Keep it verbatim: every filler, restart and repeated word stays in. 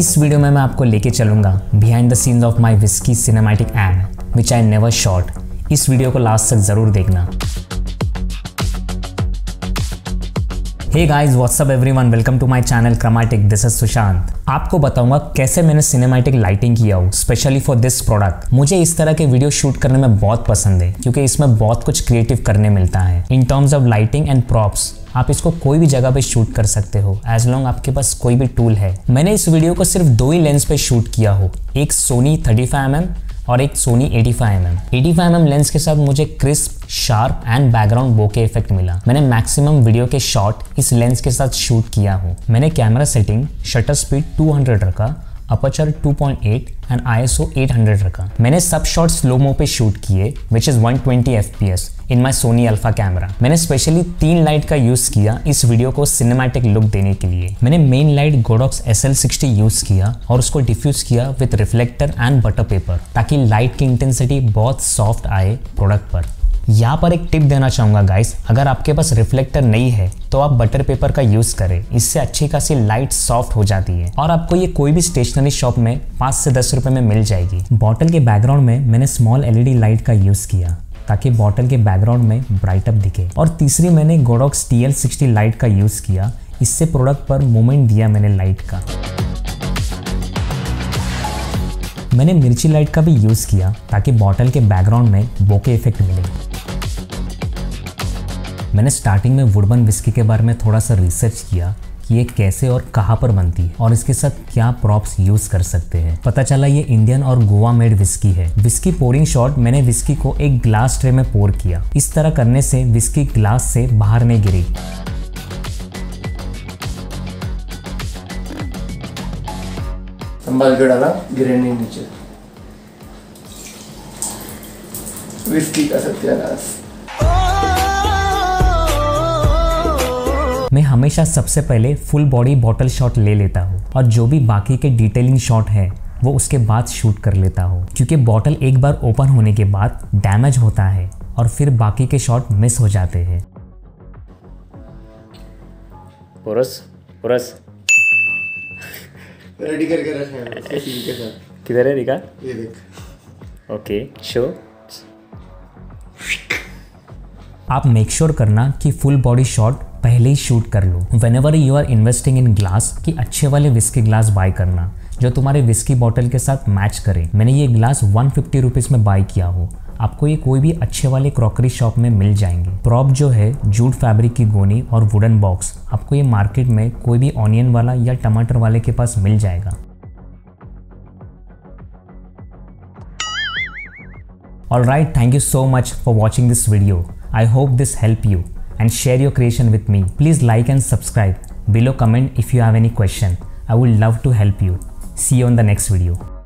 इस वीडियो में मैं आपको लेके चलूँगा behind the scenes of my whisky cinematic ad which I never shot. इस वीडियो को लास्ट तक ज़रूर देखना। Hey guys, what's up everyone, welcome to my channel Chromatic. This is Sushant. आपको बताऊंगा कैसे मैंने सिनेमैटिक लाइटिंग किया हो स्पेशली फॉर दिस प्रोडक्ट। मुझे इस तरह के वीडियो शूट करने में बहुत पसंद है क्योंकि इसमें बहुत कुछ क्रिएटिव करने मिलता है in terms of lighting and props. आप इसको कोई भी जगह पे शूट कर सकते हो एज लॉन्ग आपके पास कोई भी टूल है। मैंने इस वीडियो को सिर्फ दो ही लेंस पे शूट किया हो, एक Sony thirty five M M और एक Sony eighty five M M. Eighty five M M lens के साथ मुझे crisp, sharp and background bokeh effect मिला। मैंने मैक्सिमम वीडियो के शॉट इस लेंस के साथ शूट किया हो। मैंने camera setting shutter speed two hundred रखा, aperture two point eight and ISO eight hundred रखा। मैंने सब शॉट स्लोमो पे शूट किए which is one twenty F P S in my Sony Alpha camera. मैंने स्पेशली तीन लाइट का use किया इस वीडियो को सिनेमैटिक लुक देने के लिए। मैंने main light Godox S L sixty use किया और उसको डिफ्यूज किया with reflector and butter paper ताकि लाइट की इंटेंसिटी बहुत सॉफ्ट आए प्रोडक्ट पर। यहाँ पर एक टिप देना चाहूंगा गाइस, अगर आपके पास रिफ्लेक्टर नहीं है तो आप बटर पेपर का यूज करें, इससे अच्छी खासी लाइट सॉफ्ट हो जाती है और आपको ये कोई भी स्टेशनरी शॉप में पाँच से दस रुपए में मिल जाएगी। बॉटल के बैकग्राउंड में मैंने स्मॉल एलईडी लाइट का यूज किया ताकि बॉटल के बैकग्राउंड में ब्राइटअप दिखे। और तीसरी मैंने Godox T L sixty light का यूज किया, इससे प्रोडक्ट पर मोमेंट दिया मैंने लाइट का। मैंने मिर्ची लाइट का भी यूज किया ताकि बॉटल के बैकग्राउंड में बोके इफेक्ट मिले। मैंने स्टार्टिंग में वुडबर्न विस्की के बारे में थोड़ा सा रिसर्च किया कि ये कैसे और कहाँ पर बनती है और इसके साथ क्या प्रॉप्स यूज कर सकते हैं। पता चला ये इंडियन और गोवा मेड विस्की है। विस्की पोरिंग शॉट मैंने विस्की को एक ग्लास ट्रे में पोर किया। इस तरह करने से विस्की ग्लास से बाहर नहीं गिरी। संभाल के डाला, गिरे नहीं नीचे। विस्की का सत्यानाश। मैं हमेशा सबसे पहले फुल बॉडी बॉटल शॉट ले लेता हूँ और जो भी बाकी के डिटेलिंग शॉट है वो उसके बाद शूट कर लेता हूँ क्योंकि बॉटल एक बार ओपन होने के बाद डैमेज होता है और फिर बाकी के शॉट मिस हो जाते हैं। पुरस, पुरस। रेडी करके रखा है उसके सीन के साथ। किधर है निकाल? ये देख। Okay show. आप मेक श्योर करना कि फुल बॉडी शॉट पहले ही शूट कर लो। Whenever you are investing in glass कि अच्छे वाले विस्की ग्लास बाय करना जो तुम्हारे विस्की बॉटल के साथ मैच करे। मैंने ये ग्लास वन फिफ्टी रुपीज में बाय किया हो। आपको ये कोई भी अच्छे वाले क्रॉकरी शॉप में मिल जाएंगे। प्रॉप जो है जूट फैब्रिक की गोनी और वुडन बॉक्स आपको ये मार्केट में कोई भी ऑनियन वाला या टमाटर वाले के पास मिल जाएगा। Alright, thank you so much for watching this video. I hope this help you and share your creation with me. Please like and subscribe. Below comment if you have any question. I would love to help you. See you on the next video.